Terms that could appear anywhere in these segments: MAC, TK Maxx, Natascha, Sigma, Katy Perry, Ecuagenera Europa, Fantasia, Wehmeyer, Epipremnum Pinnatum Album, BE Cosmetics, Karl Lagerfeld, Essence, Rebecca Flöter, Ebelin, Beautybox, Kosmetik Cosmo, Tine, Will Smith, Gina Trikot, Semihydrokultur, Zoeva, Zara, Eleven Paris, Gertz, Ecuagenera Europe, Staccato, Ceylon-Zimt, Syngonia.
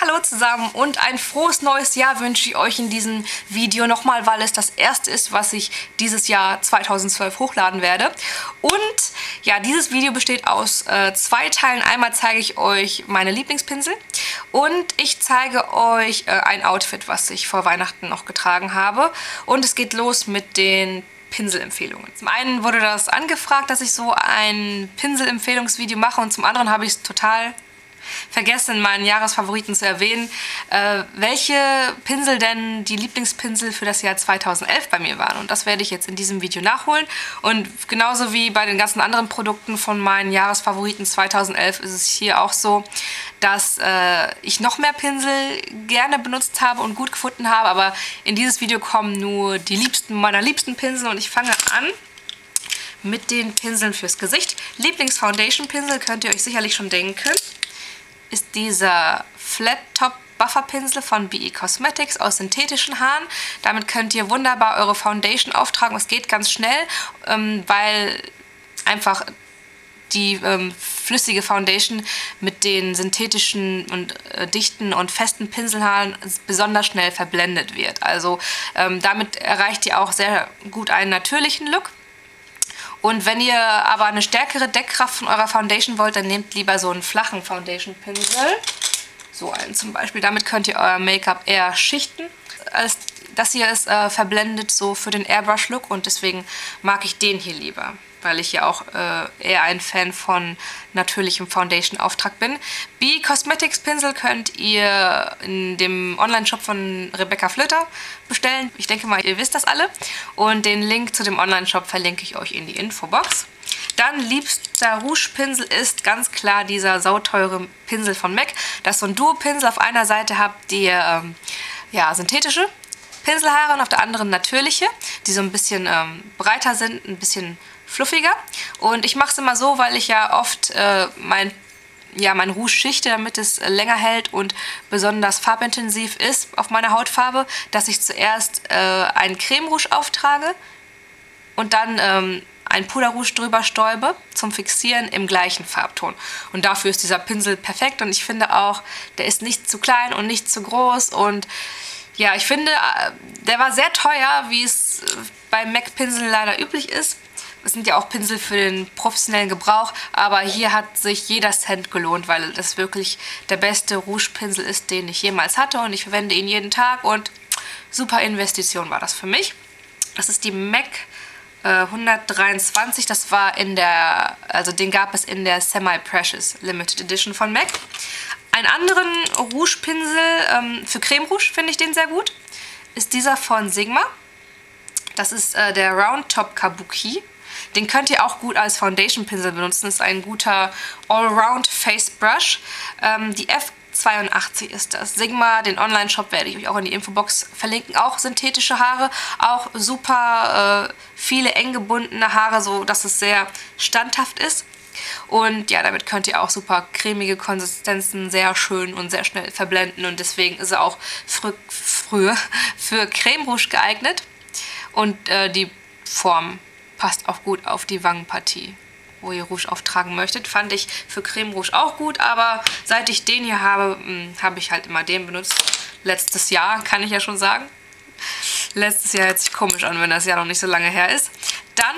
Hallo zusammen und ein frohes neues Jahr wünsche ich euch in diesem Video nochmal, weil es das erste ist, was ich dieses Jahr 2012 hochladen werde. Und ja, dieses Video besteht aus zwei Teilen. Einmal zeige ich euch meine Lieblingspinsel und ich zeige euch ein Outfit, was ich vor Weihnachten noch getragen habe. Und es geht los mit den Pinselempfehlungen. Zum einen wurde das angefragt, dass ich so ein Pinselempfehlungsvideo mache und zum anderen habe ich es total vergessen, in meinen Jahresfavoriten zu erwähnen, welche Pinsel denn die Lieblingspinsel für das Jahr 2011 bei mir waren. Und das werde ich jetzt in diesem Video nachholen. Und genauso wie bei den ganzen anderen Produkten von meinen Jahresfavoriten 2011 ist es hier auch so, dass ich noch mehr Pinsel gerne benutzt habe und gut gefunden habe. Aber in dieses Video kommen nur die liebsten meiner liebsten Pinsel und ich fange an mit den Pinseln fürs Gesicht. Lieblingsfoundation-Pinsel, könnt ihr euch sicherlich schon denken, ist dieser Flat Top Buffer Pinsel von BE Cosmetics aus synthetischen Haaren. Damit könnt ihr wunderbar eure Foundation auftragen. Es geht ganz schnell, weil einfach die flüssige Foundation mit den synthetischen und dichten und festen Pinselhaaren besonders schnell verblendet wird. Also damit erreicht ihr auch sehr gut einen natürlichen Look. Und wenn ihr aber eine stärkere Deckkraft von eurer Foundation wollt, dann nehmt lieber so einen flachen Foundation-Pinsel. So einen zum Beispiel. Damit könnt ihr euer Make-up eher schichten. Das hier ist verblendet so für den Airbrush-Look und deswegen mag ich den hier lieber, weil ich ja auch eher ein Fan von natürlichem Foundation-Auftrag bin. BE Cosmetics Pinsel könnt ihr in dem Online-Shop von Rebecca Flöter bestellen. Ich denke mal, ihr wisst das alle. Und den Link zu dem Online-Shop verlinke ich euch in die Infobox. Dann liebster Rouge-Pinsel ist ganz klar dieser sauteure Pinsel von MAC. Das ist so ein Duo-Pinsel. Auf einer Seite habt ihr ja, synthetische Pinselhaare und auf der anderen natürliche, die so ein bisschen breiter sind, ein bisschen fluffiger. Und ich mache es immer so, weil ich ja oft mein Rouge schichte, damit es länger hält und besonders farbintensiv ist auf meiner Hautfarbe, dass ich zuerst einen Creme Rouge auftrage und dann ein Puder Rouge drüber stäube zum Fixieren im gleichen Farbton. Und dafür ist dieser Pinsel perfekt und ich finde auch, der ist nicht zu klein und nicht zu groß und ja, ich finde, der war sehr teuer, wie es bei MAC-Pinseln leider üblich ist. Es sind ja auch Pinsel für den professionellen Gebrauch, aber hier hat sich jeder Cent gelohnt, weil das wirklich der beste Rouge-Pinsel ist, den ich jemals hatte und ich verwende ihn jeden Tag und super Investition war das für mich. Das ist die MAC 123, das war den gab es in der Semi-Precious Limited Edition von MAC. Einen anderen Rouge-Pinsel für Creme Rouge finde ich den sehr gut, ist dieser von Sigma. Das ist der Round Top Kabuki. Den könnt ihr auch gut als Foundation-Pinsel benutzen. Das ist ein guter Allround Face Brush. Die F82 ist das. Sigma, den Online-Shop werde ich euch auch in die Infobox verlinken. Auch synthetische Haare, auch super viele eng gebundene Haare, so dass es sehr standhaft ist. Und ja, damit könnt ihr auch super cremige Konsistenzen sehr schön und sehr schnell verblenden und deswegen ist er auch früher für Creme Rouge geeignet und die Form passt auch gut auf die Wangenpartie, wo ihr Rouge auftragen möchtet. Fand ich für Creme Rouge auch gut, aber seit ich den hier habe, habe ich halt immer den benutzt. Letztes Jahr, kann ich ja schon sagen. Letztes Jahr hört sich komisch an, wenn das Jahr noch nicht so lange her ist. Dann,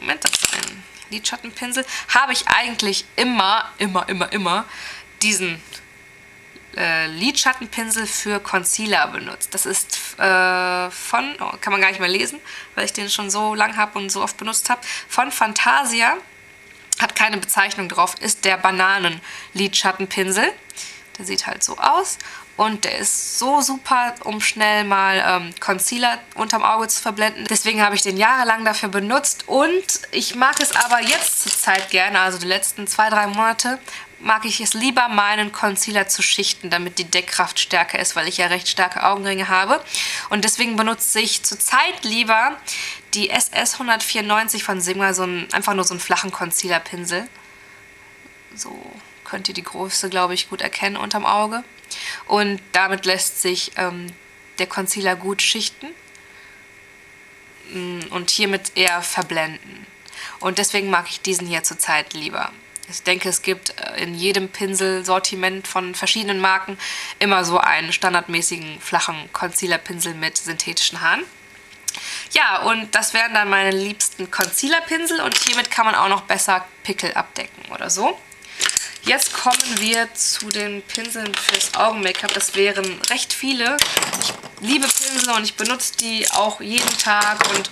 Moment, das ist ein Lidschattenpinsel, habe ich eigentlich immer diesen Lidschattenpinsel für Concealer benutzt. Das ist kann man gar nicht mehr lesen, weil ich den schon so lang habe und so oft benutzt habe, von Fantasia, hat keine Bezeichnung drauf, ist der Bananen-Lidschattenpinsel. Der sieht halt so aus und der ist so super, um schnell mal Concealer unterm Auge zu verblenden. Deswegen habe ich den jahrelang dafür benutzt und ich mag es aber jetzt zur Zeit gerne, also die letzten 2-3 Monate, mag ich es lieber, meinen Concealer zu schichten, damit die Deckkraft stärker ist, weil ich ja recht starke Augenringe habe. Und deswegen benutze ich zurzeit lieber die SS 194 von Sigma, einfach nur so einen flachen Concealer-Pinsel. So könnt ihr die Größe, glaube ich, gut erkennen unterm Auge. Und damit lässt sich der Concealer gut schichten und hiermit eher verblenden. Und deswegen mag ich diesen hier zurzeit lieber. Ich denke, es gibt in jedem Pinselsortiment von verschiedenen Marken immer so einen standardmäßigen flachen Concealer-Pinsel mit synthetischen Haaren. Ja, und das wären dann meine liebsten Concealer-Pinsel und hiermit kann man auch noch besser Pickel abdecken oder so. Jetzt kommen wir zu den Pinseln fürs Augen-Make-up. Das wären recht viele. Ich liebe Pinsel und ich benutze die auch jeden Tag. Und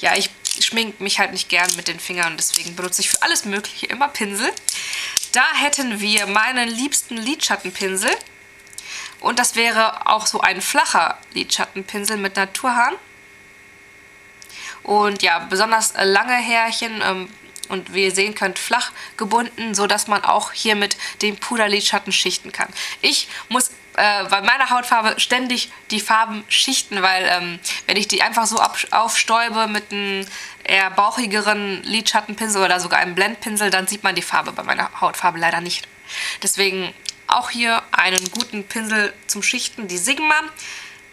ja, ich schminke mich halt nicht gern mit den Fingern. Deswegen benutze ich für alles Mögliche immer Pinsel. Da hätten wir meinen liebsten Lidschattenpinsel. Und das wäre auch so ein flacher Lidschattenpinsel mit Naturhaaren. Und ja, besonders lange Härchen und wie ihr sehen könnt, flach gebunden, sodass man auch hier mit dem Puderlidschatten schichten kann. Ich muss bei meiner Hautfarbe ständig die Farben schichten, weil wenn ich die einfach so aufstäube mit einem eher bauchigeren Lidschattenpinsel oder sogar einem Blendpinsel, dann sieht man die Farbe bei meiner Hautfarbe leider nicht. Deswegen auch hier einen guten Pinsel zum Schichten, die Sigma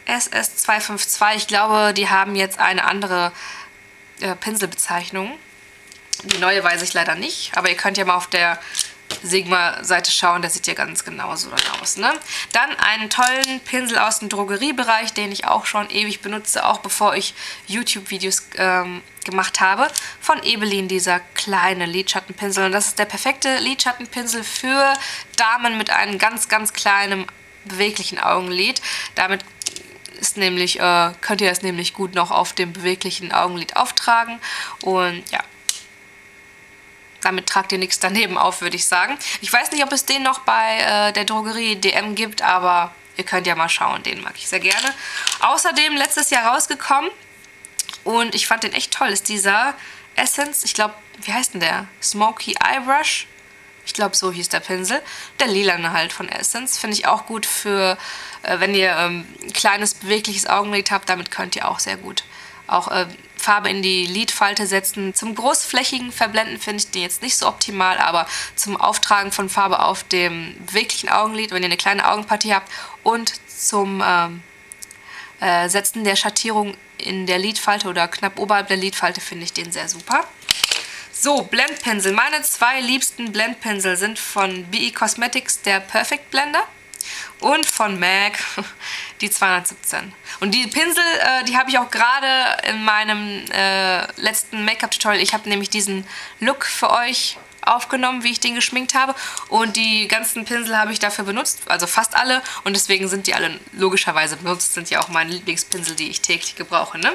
SS252. Ich glaube, die haben jetzt eine andere Pinselbezeichnung. Die neue weiß ich leider nicht, aber ihr könnt ja mal auf der Sigma-Seite schauen, der sieht ja ganz genauso dann aus, ne? Dann einen tollen Pinsel aus dem Drogeriebereich, den ich auch schon ewig benutze, auch bevor ich YouTube-Videos gemacht habe. Von Ebelin, dieser kleine Lidschattenpinsel. Und das ist der perfekte Lidschattenpinsel für Damen mit einem ganz, ganz kleinen, beweglichen Augenlid. Damit ist nämlich, könnt ihr das nämlich gut noch auf dem beweglichen Augenlid auftragen. Und ja, damit tragt ihr nichts daneben auf, würde ich sagen. Ich weiß nicht, ob es den noch bei der Drogerie DM gibt, aber ihr könnt ja mal schauen. Den mag ich sehr gerne. Außerdem letztes Jahr rausgekommen und ich fand den echt toll. Ist dieser Essence, ich glaube, wie heißt denn der? Smoky Eyebrush? Ich glaube, so hieß der Pinsel. Der lilane halt von Essence. Finde ich auch gut für, wenn ihr ein kleines, bewegliches Augenlid habt. Damit könnt ihr auch sehr gut auch Farbe in die Lidfalte setzen. Zum großflächigen Verblenden finde ich den jetzt nicht so optimal, aber zum Auftragen von Farbe auf dem beweglichen Augenlid, wenn ihr eine kleine Augenpartie habt, und zum Setzen der Schattierung in der Lidfalte oder knapp oberhalb der Lidfalte finde ich den sehr super. So, Blendpinsel. Meine zwei liebsten Blendpinsel sind von BE Cosmetics der Perfect Blender und von MAC die 217. Und die Pinsel, die habe ich auch gerade in meinem letzten Make-up-Tutorial. Ich habe nämlich diesen Look für euch aufgenommen, wie ich den geschminkt habe. Und die ganzen Pinsel habe ich dafür benutzt, also fast alle. Und deswegen sind die alle logischerweise benutzt, sind ja auch meine Lieblingspinsel, die ich täglich gebrauche, ne?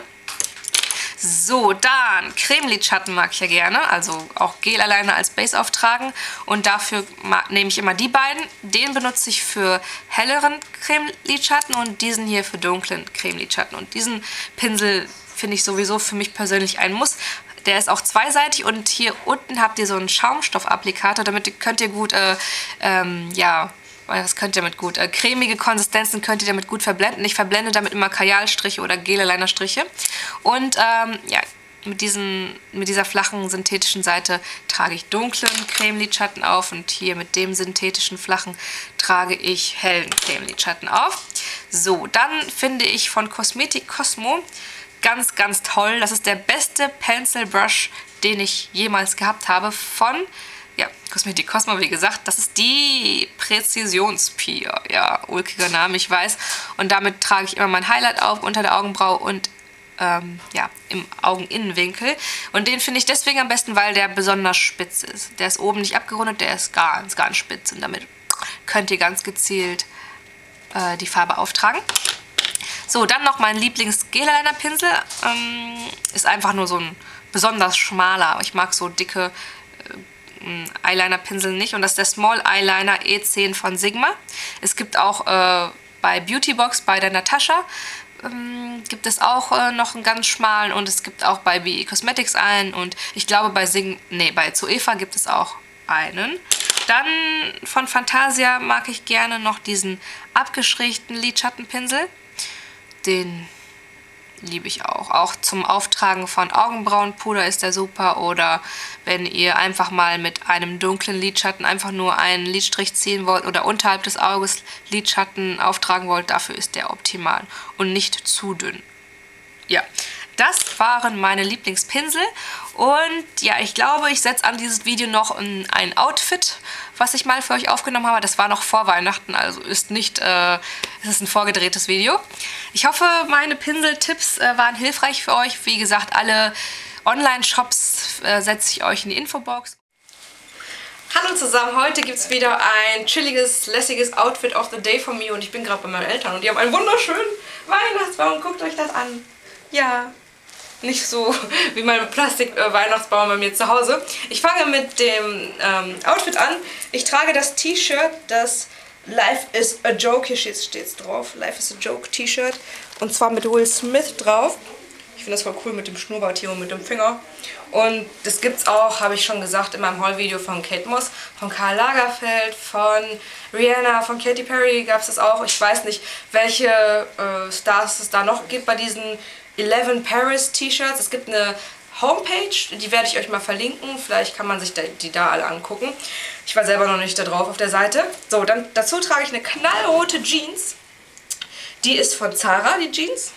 So, dann Cremelidschatten mag ich ja gerne, also auch Gel alleine als Base auftragen und dafür nehme ich immer die beiden. Den benutze ich für helleren Cremelidschatten und diesen hier für dunklen Cremelidschatten. Und diesen Pinsel finde ich sowieso für mich persönlich ein Muss. Der ist auch zweiseitig und hier unten habt ihr so einen Schaumstoffapplikator, damit könnt ihr gut, ja, das könnt ihr damit gut. Cremige Konsistenzen könnt ihr damit gut verblenden. Ich verblende damit immer Kajalstriche oder Gel-Liner-Striche. Und ja, mit dieser flachen synthetischen Seite trage ich dunklen Cremelidschatten auf. Und hier mit dem synthetischen flachen trage ich hellen Cremelidschatten auf. So, dann finde ich von Kosmetik Cosmo ganz, ganz toll. Das ist der beste Pencil Brush, den ich jemals gehabt habe von... Ja, Kosmetik Cosmo, wie gesagt, das ist die Präzisions-Pia. Ja, ulkiger Name, ich weiß. Und damit trage ich immer mein Highlight auf, unter der Augenbraue und ja, im Augeninnenwinkel. Und den finde ich deswegen am besten, weil der besonders spitz ist. Der ist oben nicht abgerundet, der ist ganz, ganz spitz. Und damit könnt ihr ganz gezielt die Farbe auftragen. So, dann noch mein Lieblings-Gel-Liner-Pinsel. Ist einfach nur so ein besonders schmaler. Ich mag so dicke Eyeliner-Pinsel nicht. Und das ist der Small Eyeliner E10 von Sigma. Es gibt auch bei Beautybox, bei der Natascha, gibt es auch noch einen ganz schmalen. Und es gibt auch bei BE Cosmetics einen. Und ich glaube, bei Zoeva gibt es auch einen. Dann von Fantasia mag ich gerne noch diesen abgeschrägten Lidschattenpinsel. Den liebe ich auch. Auch zum Auftragen von Augenbrauenpuder ist der super, oder wenn ihr einfach mal mit einem dunklen Lidschatten einfach nur einen Lidstrich ziehen wollt oder unterhalb des Auges Lidschatten auftragen wollt, dafür ist der optimal und nicht zu dünn. Ja, Das waren meine Lieblingspinsel und ja, ich glaube, ich setze an dieses Video noch ein Outfit, was ich mal für euch aufgenommen habe. Das war noch vor Weihnachten, also ist nicht, es ist ein vorgedrehtes Video. Ich hoffe, meine Pinseltipps waren hilfreich für euch. Wie gesagt, alle Online-Shops setze ich euch in die Infobox. Hallo zusammen, heute gibt es wieder ein chilliges, lässiges Outfit of the Day von mir und ich bin gerade bei meinen Eltern und die haben einen wunderschönen Weihnachtsbaum. Guckt euch das an. Ja, nicht so wie mein Plastik-Weihnachtsbaum bei mir zu Hause. Ich fange mit dem Outfit an. Ich trage das T-Shirt, das Life is a Joke, hier steht es drauf, Life is a Joke T-Shirt und zwar mit Will Smith drauf. Ich finde das voll cool mit dem Schnurrbart hier und mit dem Finger. Und das gibt es auch, habe ich schon gesagt, in meinem Haul-Video von Kate Moss, von Karl Lagerfeld, von Rihanna, von Katy Perry gab es das auch. Ich weiß nicht, welche Stars es da noch gibt bei diesen Eleven Paris T-Shirts. Es gibt eine Homepage, die werde ich euch mal verlinken. Vielleicht kann man sich die da alle angucken. Ich war selber noch nicht da drauf auf der Seite. So, dann dazu trage ich eine knallrote Jeans. Die ist von Zara, die Jeans.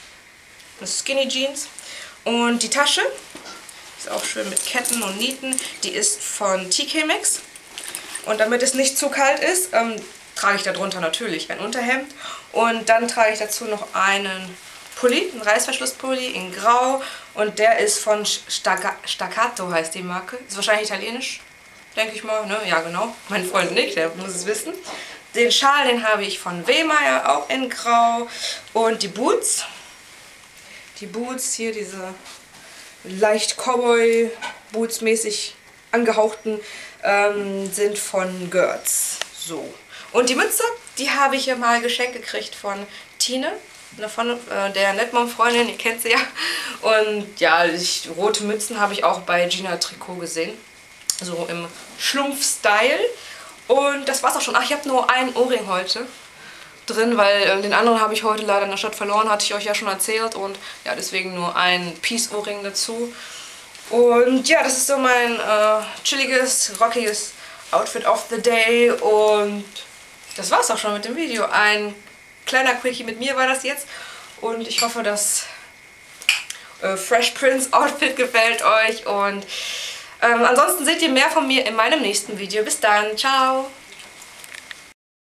Eine Skinny Jeans. Und die Tasche ist auch schön mit Ketten und Nieten. Die ist von TK Maxx. Und damit es nicht zu kalt ist, trage ich darunter natürlich ein Unterhemd. Und dann trage ich dazu noch einen Pulli, einen Reißverschlusspulli in Grau. Und der ist von Staccato, heißt die Marke. Ist wahrscheinlich italienisch, denke ich mal. Ne? Ja, genau. Mein Freund Nick, der muss es wissen. Den Schal, den habe ich von Wehmeyer, auch in Grau. Und die Boots. Die Boots hier, diese leicht Cowboy-Boots mäßig angehauchten, sind von Gertz. So. Und die Mütze, die habe ich ja mal geschenkt gekriegt von Tine, von der Netmom-Freundin, ihr kennt sie ja. Und ja, rote Mützen habe ich auch bei Gina Trikot gesehen. So im Schlumpf-Style. Und das war's auch schon. Ach, ich habe nur einen Ohrring heute drin, weil den anderen habe ich heute leider in der Stadt verloren, hatte ich euch ja schon erzählt und ja, deswegen nur ein Peace-Ohrring dazu. Und ja, das ist so mein chilliges, rockiges Outfit of the Day und das war's auch schon mit dem Video. Ein kleiner Quickie mit mir war das jetzt und ich hoffe, das Fresh Prince Outfit gefällt euch und ansonsten seht ihr mehr von mir in meinem nächsten Video. Bis dann, ciao!